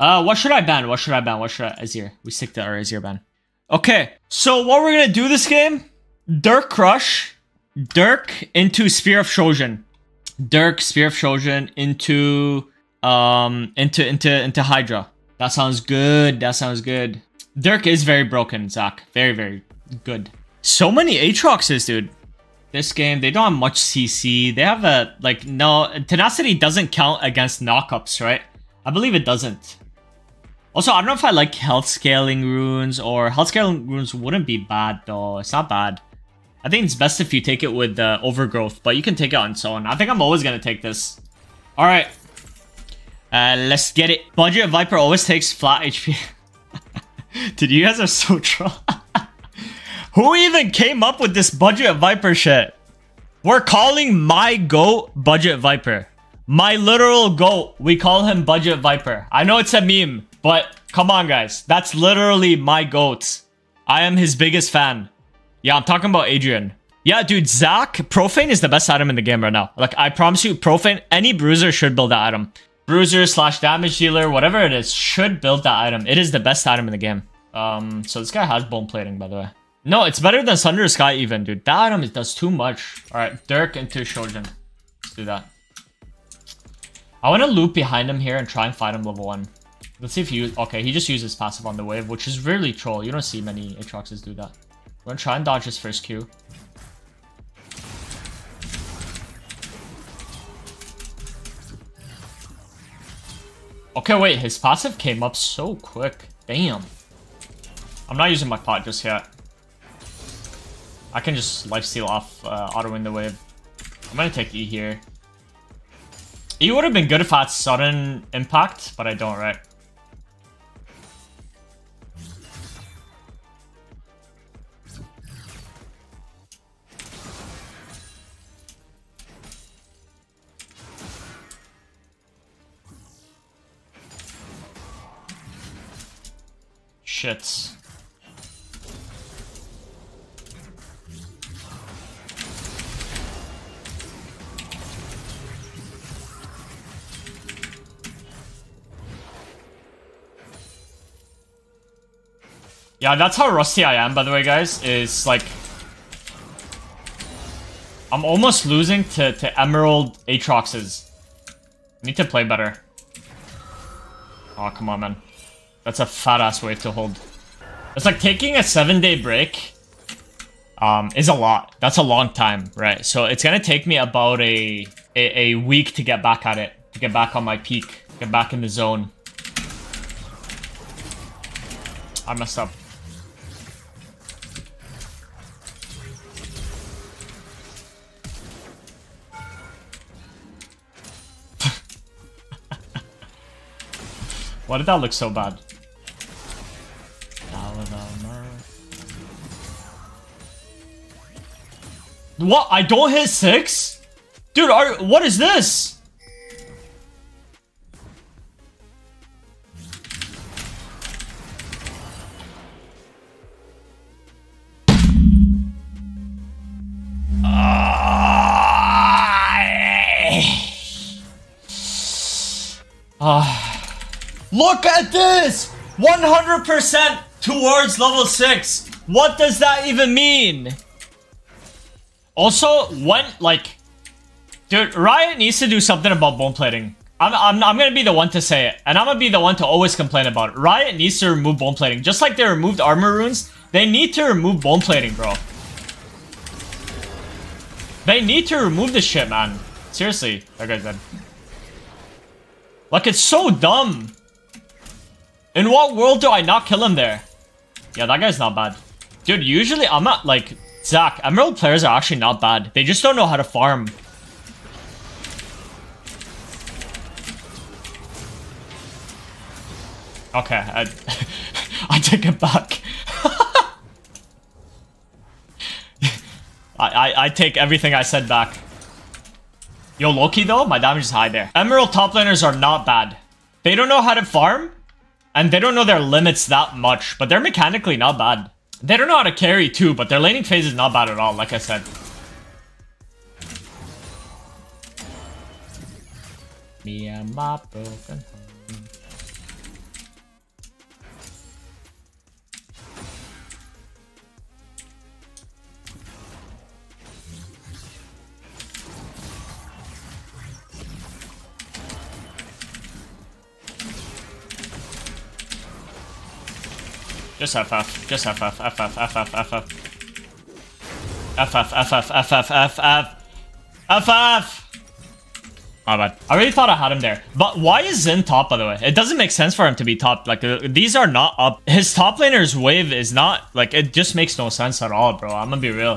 What should I ban? What should I ban? What should I... Azir. We stick to our Azir ban. Okay. So what we're gonna do this game... Dirk Crush. Dirk into Sphere of Shoshan. Dirk, Sphere of Shoshan into Hydra. That sounds good. That sounds good. Dirk is very broken, Zach. Very, very good. So many Aatroxes, dude. This game, they don't have much CC. They have a, like, no... Tenacity doesn't count against knockups, right? I believe it doesn't. Also, I don't know if I like health scaling runes, or... Health scaling runes wouldn't be bad, though. It's not bad. I think it's best if you take it with overgrowth, but you can take it on its own. I think I'm always gonna take this. Alright. Let's get it. Budget Viper always takes flat HP. Dude, you guys are so troll. Who even came up with this budget Viper shit? We're calling my goat budget Viper. My literal goat, we call him budget Viper. I know it's a meme, but come on, guys. That's literally my goat. I am his biggest fan. Yeah, I'm talking about Adrian. Yeah, dude, Zach, Profane is the best item in the game right now. Like, I promise you, Profane, any bruiser should build that item. Bruiser slash damage dealer, whatever it is, should build that item. It is the best item in the game. So this guy has bone plating, by the way. No, it's better than Sundersky even, dude. That item does too much. Alright, Dirk into Shoujin. Let's do that. I want to loop behind him here and try and fight him level 1. Let's see if he... Okay, he just uses passive on the wave, which is really troll. You don't see many Aatroxes do that. We're going to try and dodge his first Q. Okay, wait, his passive came up so quick. Damn. I'm not using my pot just yet. I can just lifesteal off autoing the wave. I'm gonna take E here. E would have been good if I had sudden impact, but I don't, right? Shit. Yeah, that's how rusty I am, by the way, guys, is, like... I'm almost losing to Emerald Aatroxes. I need to play better. Oh, come on, man. That's a fat-ass wave to hold. It's like taking a 7-day break is a lot. That's a long time, right? So it's gonna take me about a week to get back at it. To get back on my peak. Get back in the zone. I messed up. Why did that look so bad? What? I don't hit 6? Dude, what is this? Look at this! 100% towards level 6. What does that even mean? Also, when, like... Dude, Riot needs to do something about bone plating. I'm gonna be the one to say it. And I'm gonna be the one to always complain about it. Riot needs to remove bone plating. Just like they removed armor runes, they need to remove bone plating, bro. They need to remove this shit, man. Seriously. That guy's dead. Like, it's so dumb. In what world do I not kill him there? Yeah, that guy's not bad. Dude, usually I'm not, like... Zach, Emerald players are actually not bad. They just don't know how to farm. Okay, I take it back. I take everything I said back. Yo, Loki though, my damage is high there. Emerald top laners are not bad. They don't know how to farm. And they don't know their limits that much, but they're mechanically not bad. They don't know how to carry too, but their laning phase is not bad at all, like I said. Me and my broken home. Just FF. Just FF. FF. FF. FF. FF. FF. FF. FF. FF. My bad. I really thought I had him there. But why is Zen top, by the way? It doesn't make sense for him to be top. Like, these are not up. His top laner's wave is not... Like, it just makes no sense at all, bro. I'm gonna be real.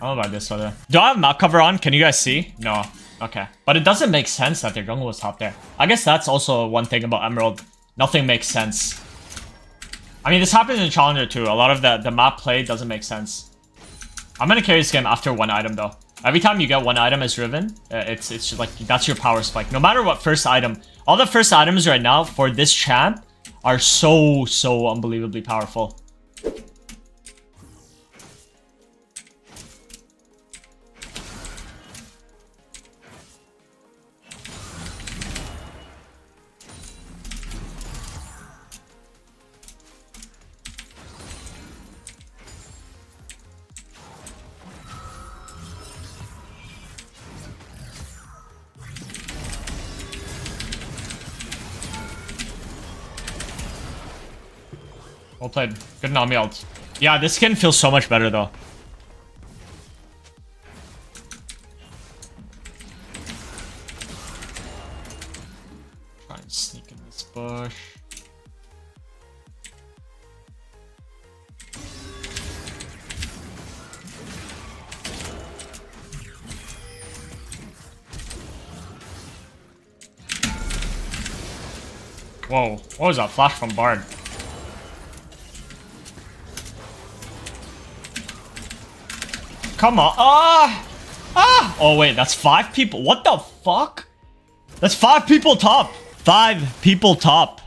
I don't know about this, by the way. Do I have map cover on? Can you guys see? No. Okay. But it doesn't make sense that their jungle was top there. I guess that's also one thing about Emerald. Nothing makes sense. I mean, this happens in Challenger too. A lot of the map play doesn't make sense. I'm gonna carry this game after one item, though. Every time you get one item as Riven, it's just like, that's your power spike. No matter what first item. All the first items right now for this champ are so, so unbelievably powerful. Well played. Good Nami ult. Yeah, this skin feels so much better though. Try and sneak in this bush. Whoa, what was that flash from Bard? Come on. Ah! Ah! Oh, wait. That's 5 people. What the fuck? That's 5 people top. 5 people top.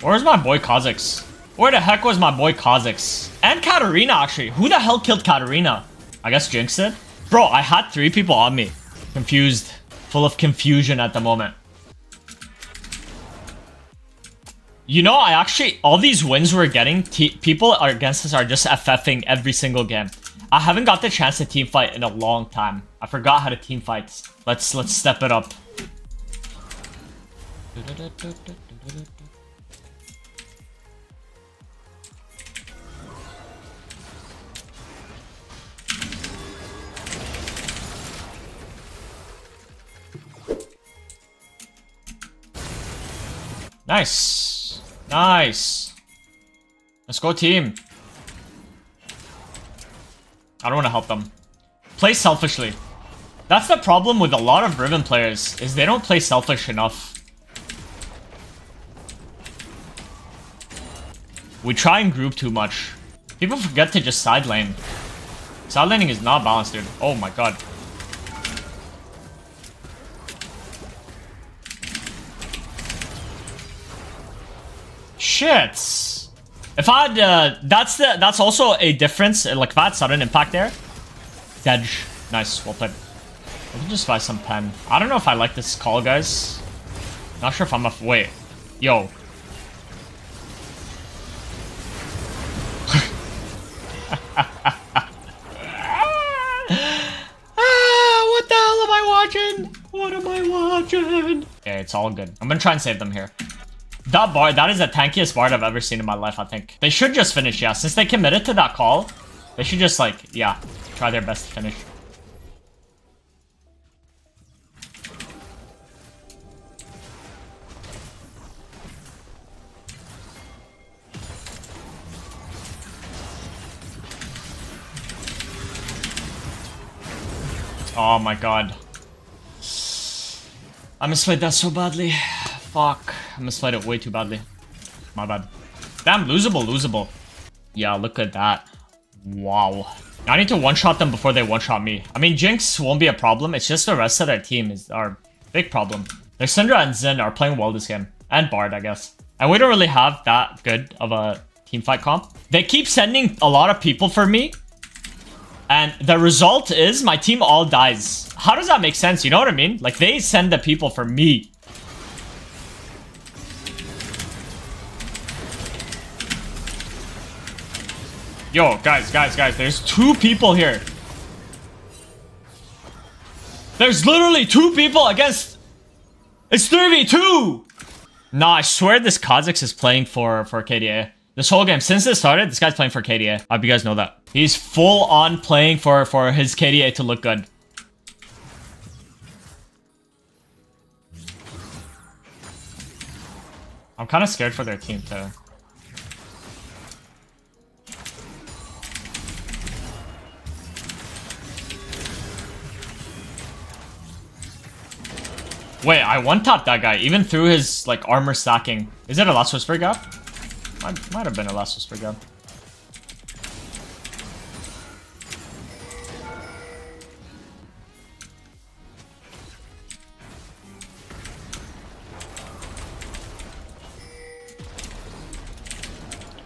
Where's my boy Kha'Zix? Where the heck was my boy Kha'Zix? And Katarina, actually. Who the hell killed Katarina? I guess Jinx did. Bro, I had 3 people on me. Confused. Full of confusion at the moment. You know, I actually... All these wins we're getting, people are against us are just FFing every single game. I haven't got the chance to teamfight in a long time. I forgot how to teamfight. Let's step it up. Nice. Nice. Let's go, team. I don't want to help them. Play selfishly. That's the problem with a lot of Riven players, is they don't play selfish enough. We try and group too much. People forget to just side lane. Side laning is not balanced, dude. Oh my god. Shit. If I had, that's also a difference. Like, if I had sudden impact there. Dedge. Nice, well played. I can just buy some pen. I don't know if I like this call, guys. Not sure if I'm a... Wait. Yo. What the hell am I watching? What am I watching? Okay, it's all good. I'm gonna try and save them here. That Bard, that is the tankiest Bard I've ever seen in my life, I think. They should just finish, yeah. Since they committed to that call, they should just, like, yeah, try their best to finish. Oh my god. I misplayed that so badly. Fuck. I misplayed it way too badly. My bad. Damn, losable, losable. Yeah, look at that. Wow. I need to one-shot them before they one-shot me. I mean, Jinx won't be a problem. It's just the rest of their team is our big problem. Their Syndra and Zen are playing well this game. And Bard, I guess. And we don't really have that good of a teamfight comp. They keep sending a lot of people for me. And the result is my team all dies. How does that make sense? You know what I mean? Like, they send the people for me. Yo, guys, there's two people here. There's literally two people against... It's 3v2! Nah, I swear this Kha'Zix is playing for KDA. This whole game, since this started, this guy's playing for KDA. I hope you guys know that. He's full on playing for his KDA to look good. I'm kind of scared for their team too. Wait, I one-tapped that guy, even through his, like, armor stacking. Is it a last whisper gap? Might have been a last whisper gap.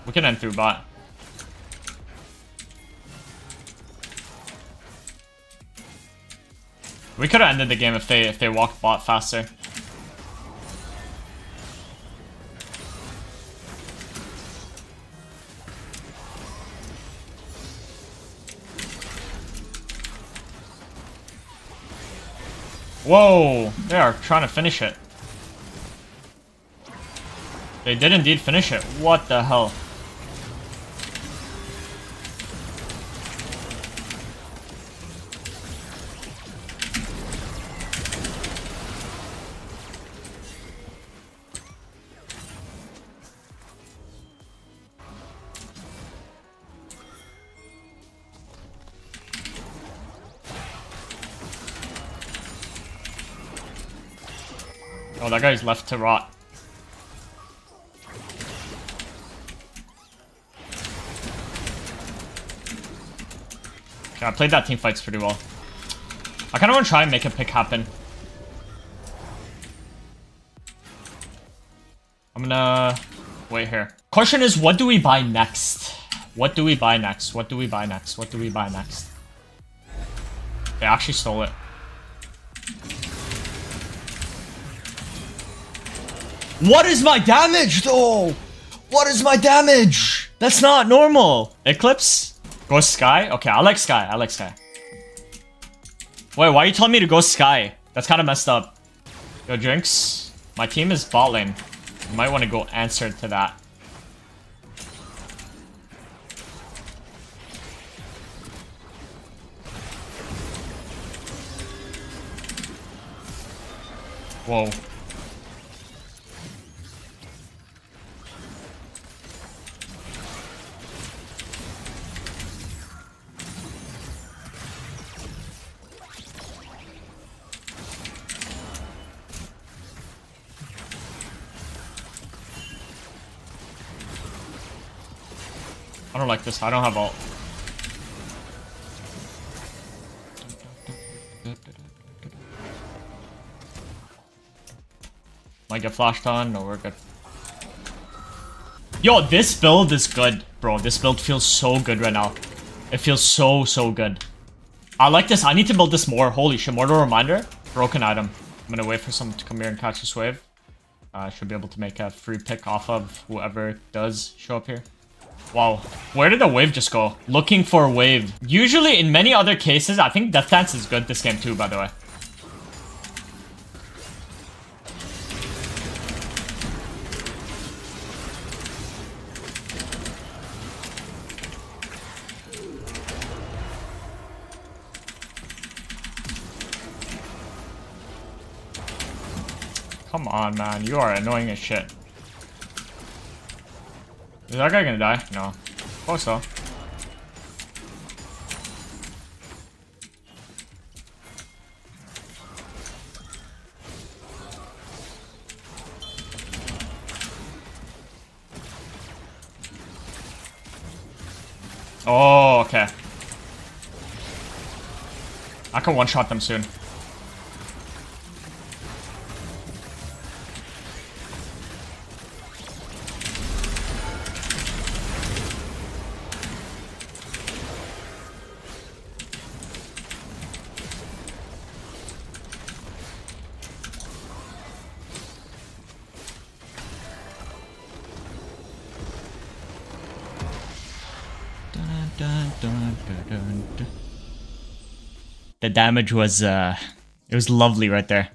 We can end through bot. We could have ended the game if they walked bot faster. Whoa! They are trying to finish it. They did indeed finish it. What the hell? Oh, that guy's left to rot. Okay, I played that team fights pretty well. I kind of want to try and make a pick happen. I'm gonna wait here. Question is, what do we buy next? What do we buy next? What do we buy next? What do we buy next? They actually stole it. What is my damage, though? What is my damage? That's not normal. Eclipse? Go Sky? Okay, I like Sky. I like Sky. Wait, why are you telling me to go Sky? That's kind of messed up. Yo, Jinx. My team is bot lane. You might want to go answer to that. Whoa. I don't like this. I don't have ult. Might get flashed on. No, we're good. Yo, this build is good, bro. This build feels so good right now. It feels so good. I like this. I need to build this more. Holy shit. Mortal Reminder. Broken item. I'm gonna wait for someone to come here and catch this wave. I should be able to make a free pick off of whoever does show up here. Wow, where did the wave just go? Looking for a wave. Usually, in many other cases, I think Death Dance is good this game too, by the way. Come on, man. You are annoying as shit. Is that guy gonna die? No. Of course so. Oh, okay. I can one-shot them soon. dun, dun, dun, dun, dun. The damage was, it was lovely right there.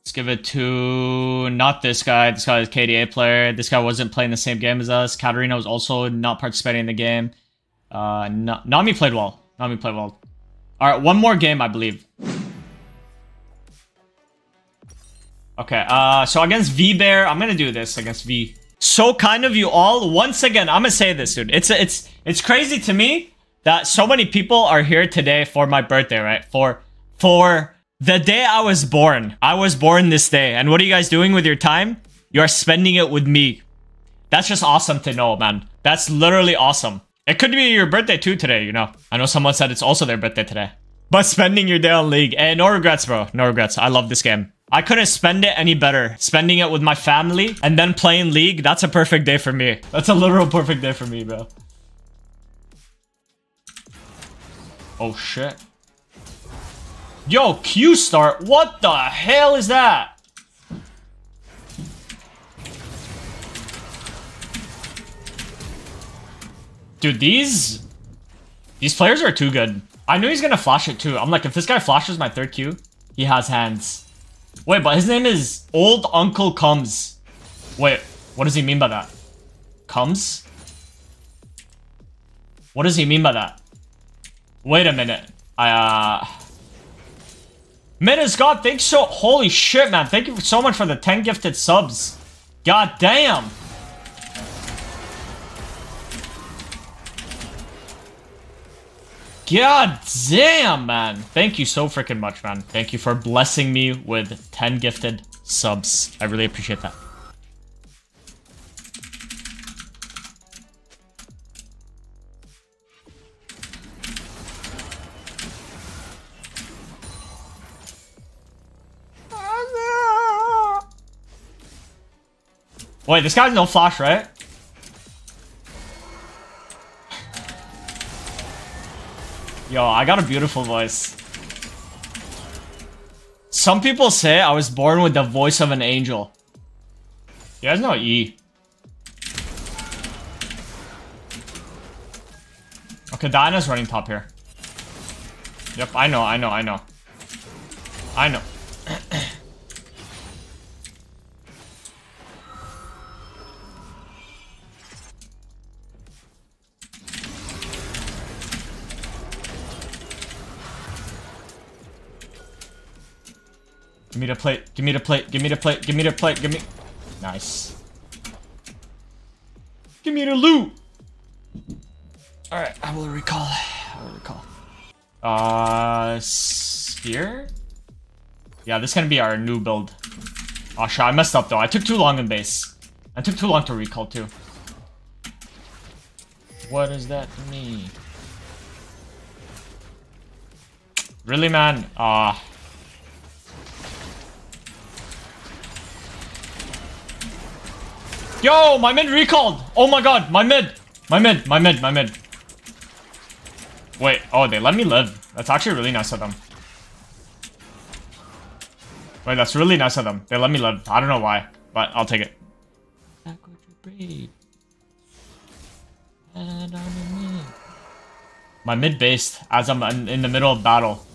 Let's give it to, not this guy, this guy is KDA player, this guy wasn't playing the same game as us, Katarina was also not participating in the game. Nami played well, Nami played well. Alright, one more game, I believe. Okay, so against V-Bear, I'm gonna do this against V. So kind of you all. Once again, I'm gonna say this, dude. It's crazy to me that so many people are here today for my birthday, right? For the day I was born. I was born this day. And what are you guys doing with your time? You are spending it with me. That's just awesome to know, man. That's literally awesome. It could be your birthday too today, you know. I know someone said it's also their birthday today. But spending your day on League. And no regrets, bro. No regrets. I love this game. I couldn't spend it any better. Spending it with my family and then playing League, that's a perfect day for me. That's a literal perfect day for me, bro. Oh, shit. Yo, Q start. What the hell is that? Dude, these players are too good. I knew he's gonna flash it too. I'm like, if this guy flashes my third Q, he has hands. Wait, but his name is Old Uncle Comes. Wait, what does he mean by that? Comes? What does he mean by that? Wait a minute. Minus God, thanks so... Holy shit, man. Thank you so much for the 10 gifted subs. God damn. God damn, man. Thank you so freaking much, man. Thank you for blessing me with 10 gifted subs. I really appreciate that. Wait, this guy's no flash, right? Yo, I got a beautiful voice. Some people say I was born with the voice of an angel. You guys know E. Okay, Diana's running top here. Yep, I know. Give me the plate, give me the plate, give me the plate, give me the plate, give me... Nice. Give me the loot! Alright, I will recall. I will recall. Sphere? Yeah, this is gonna be our new build. Oh shit, I messed up though. I took too long in base. I took too long to recall too. What does that mean? Really, man? Yo, my mid recalled! Oh my god, my mid. Wait, oh, they let me live. That's actually really nice of them. Wait, that's really nice of them. They let me live. I don't know why, but I'll take it. My mid based as I'm in the middle of battle.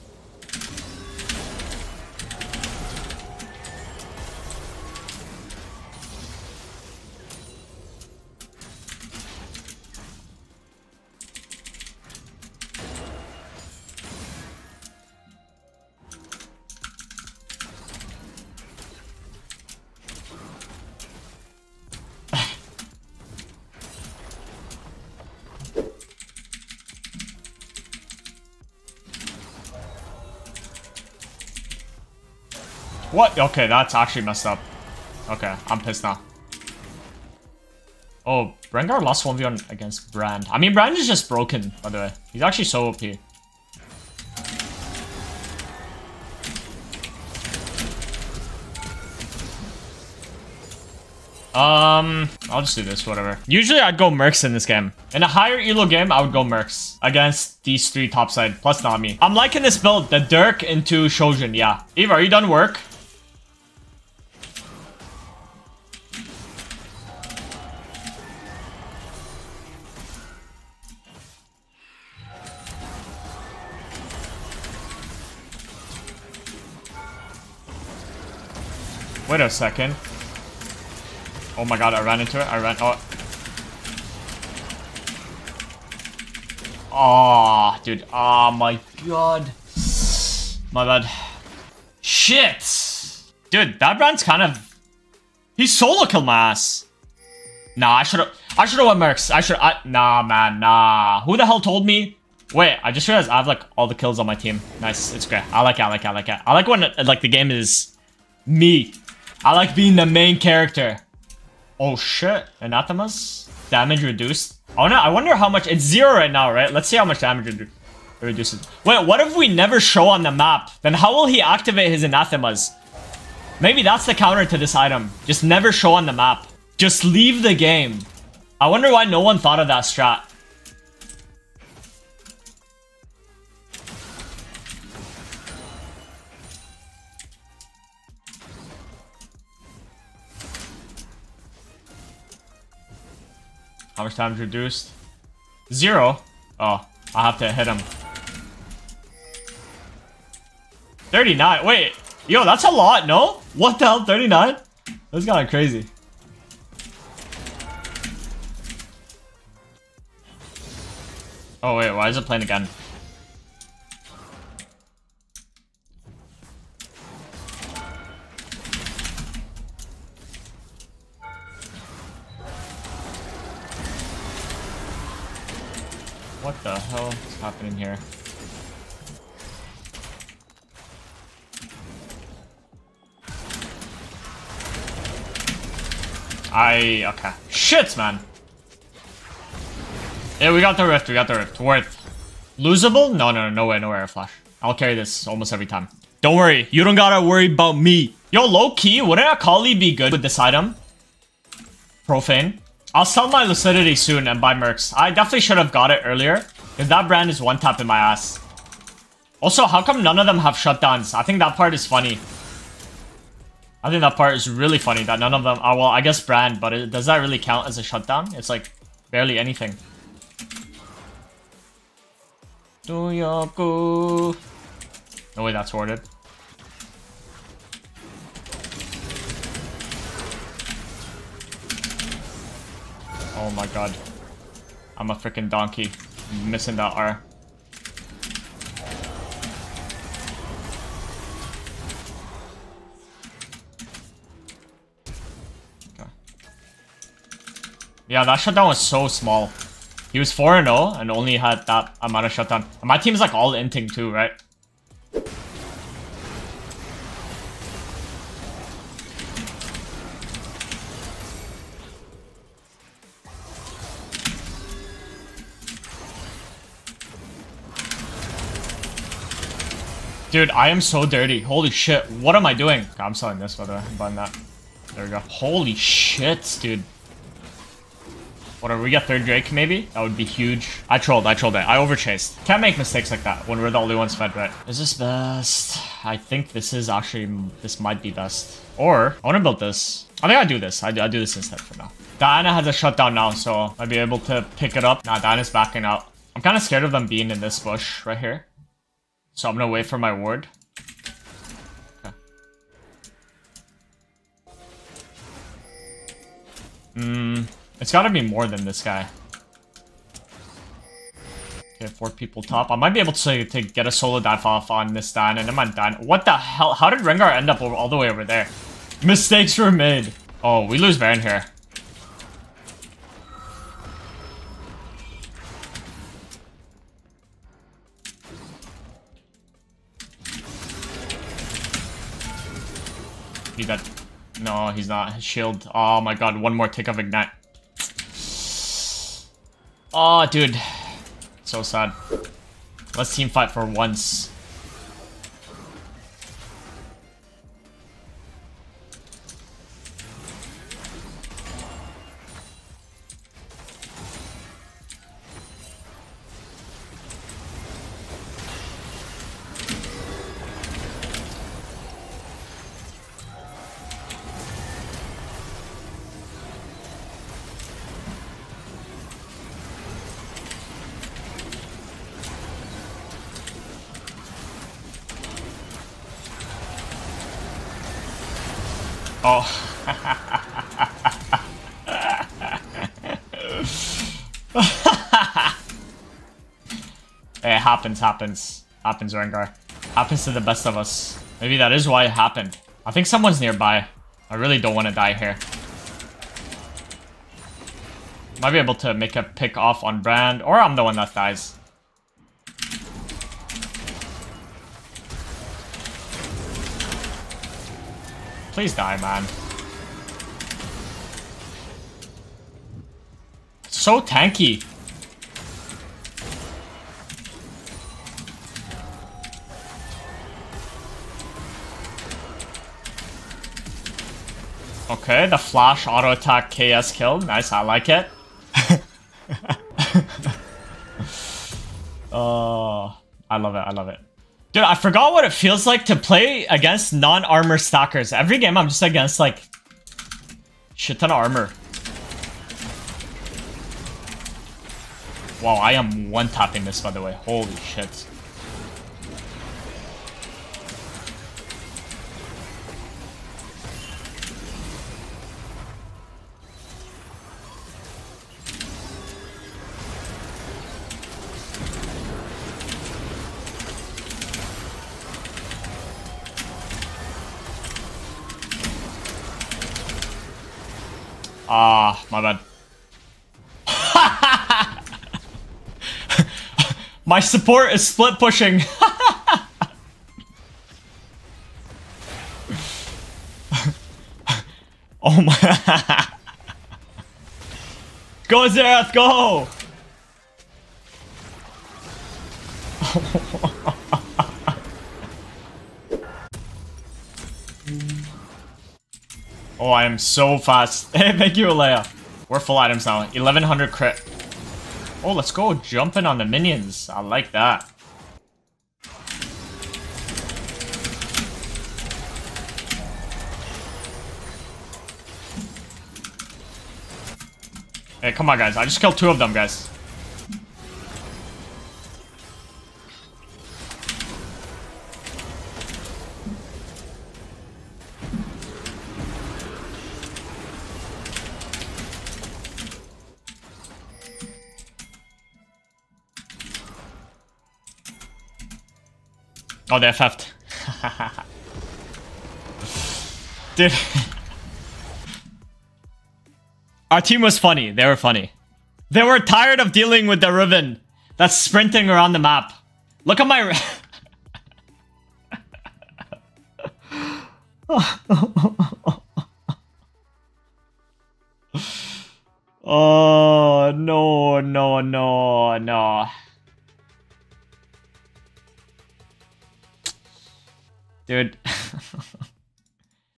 What? Okay, that's actually messed up. Okay, I'm pissed now. Oh, Rengar lost 1v1 against Brand. I mean, Brand is just broken, by the way. He's actually so OP. I'll just do this, whatever. Usually, I'd go Mercs in this game. In a higher elo game, I would go Mercs against these three topside, plus Nami. I'm liking this build, the Dirk into Shoujin, yeah. Eva, are you done work? Wait a second. Oh my god, I ran into it. Oh. Ah, dude. Ah, my god. My bad. Shit. Dude, that Brand's kind of... He solo killed my ass. Nah, I should've went Mercs. Nah, man, nah. Who the hell told me? Wait, I just realized I have, like, all the kills on my team. Nice, it's great. I like it. I like when, like, the game is me. I like being the main character. Oh, shit. Anathemas? Damage reduced. Oh, no, I wonder how much. It's 0 right now, right? Let's see how much damage it reduces. Wait, what if we never show on the map? Then how will he activate his Anathemas? Maybe that's the counter to this item. Just never show on the map. Just leave the game. I wonder why no one thought of that strat. How much time is reduced? 0. Oh, I have to hit him. 39. Wait, yo, that's a lot. No, what the hell? 39. That's kind of crazy. Oh wait, why is it playing again? What the hell is happening here? Okay. Shit, man! Yeah, we got the rift, Worth. Losable? No, no way, air flash. I'll carry this almost every time. Don't worry, you don't gotta worry about me. Yo, low-key, wouldn't Akali be good with this item? Profane. I'll sell my Lucidity soon and buy Mercs. I definitely should have got it earlier, because that Brand is one tap in my ass. Also, how come none of them have shutdowns? I think that part is funny. I think that part is really funny, that none of them... Oh, well, I guess Brand, but does that really count as a shutdown? It's like, barely anything. Do you go? No way, that's warded. Oh my god. I'm a freaking donkey. I'm missing that R. Okay. Yeah, that shutdown was so small. He was 4-0 and only had that amount of shutdown. And my team's like all inting too, right? Dude, I am so dirty. Holy shit. What am I doing? God, I'm selling this, by the way. I'm buying that. There we go. Holy shit, dude. Whatever, we got third Drake, maybe? That would be huge. I trolled it. I overchased. Can't make mistakes like that when we're the only ones fed, right? Is this best? I think this is actually... This might be best. Or, I want to build this. I think I do this. I do this instead for now. Diana has a shutdown now, so I'll be able to pick it up. Nah, Diana's backing out. I'm kind of scared of them being in this bush right here. So I'm gonna wait for my ward. Okay. It's gotta be more than this guy. Okay, 4 people top. I might be able to get a solo dive off on this Diana, and then my Diana. What the hell? How did Rengar end up all the way over there? Mistakes were made. Oh, we lose Baron here. That no, he's not. His shield. Oh my god, one more tick of ignite. Oh dude, so sad. Let's team fight for once. Oh. Hey, it happens, Rengar. Happens to the best of us. Maybe that is why it happened. I think someone's nearby. I really don't want to die here. Might be able to make a pick off on Brand, or I'm the one that dies. Please die, man. So tanky. Okay, the flash auto attack KS killed. Nice, I like it. Oh, I love it, I love it. Dude, I forgot what it feels like to play against non-armor stackers. Every game I'm just against, like, shit ton of armor. Wow, I am one-tapping this, by the way. Holy shit. Ah, my bad. My support is split pushing. Oh my. Go, Zareth, go! Oh, I am so fast. Hey, thank you, Alea. We're full items now. 1100 crit. Oh, let's go. Jumping on the minions. I like that. Hey, come on, guys. I just killed two of them, guys. Oh, they FF'd. Dude. Our team was funny. They were funny. They were tired of dealing with the Riven that's sprinting around the map. Look at my... Oh, no, no, no, no. Dude,